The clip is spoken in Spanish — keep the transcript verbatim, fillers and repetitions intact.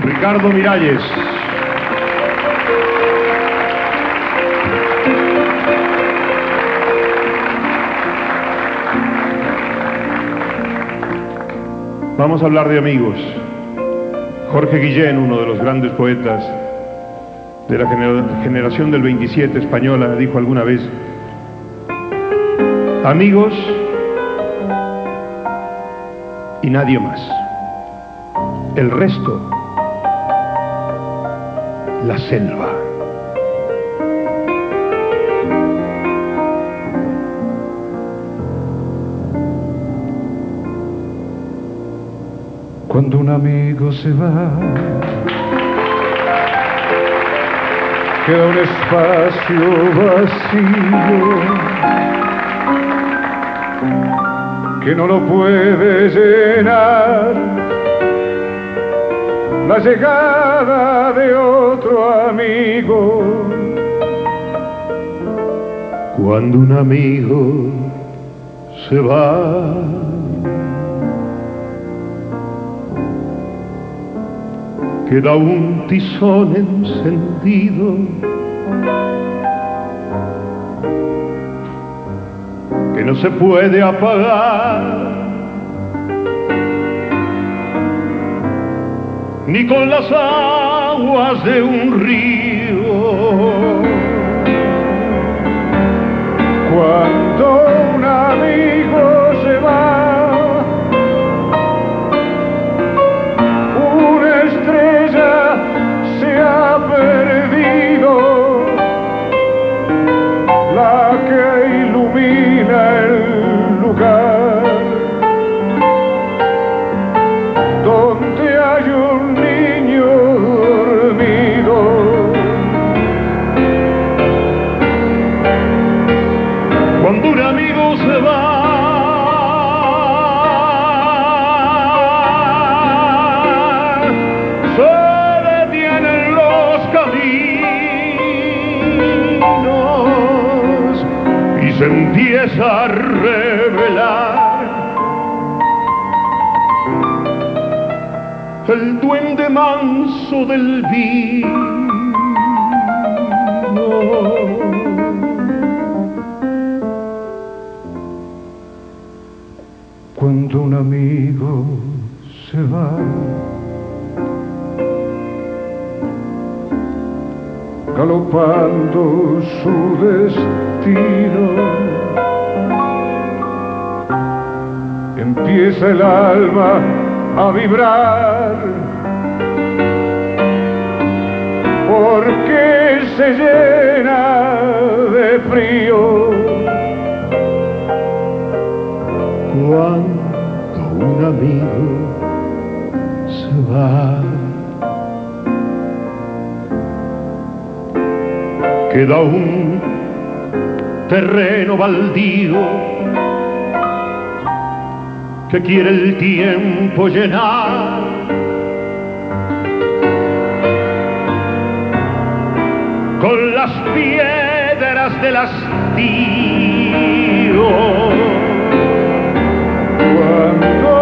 Ricardo Miralles. Vamos a hablar de amigos. Jorge Guillén, uno de los grandes poetas de la gener- generación del veintisiete española, dijo alguna vez: amigos y nadie más. El resto, la selva. Cuando un amigo se va, queda un espacio vacío que no lo puede llenar la llegada de otro amigo. Cuando un amigo se va, queda un tizón encendido que no se puede apagar ni con las aguas de un río. Cuando un amigo se va, empieza a revelar el duende manso del vino. Cuando un amigo se va, galopando su destino, empieza el alma a vibrar, porque se llena de frío. Cuando un amigo se va, queda un terreno baldío que quiere el tiempo llenar con las piedras del hastío. Cuando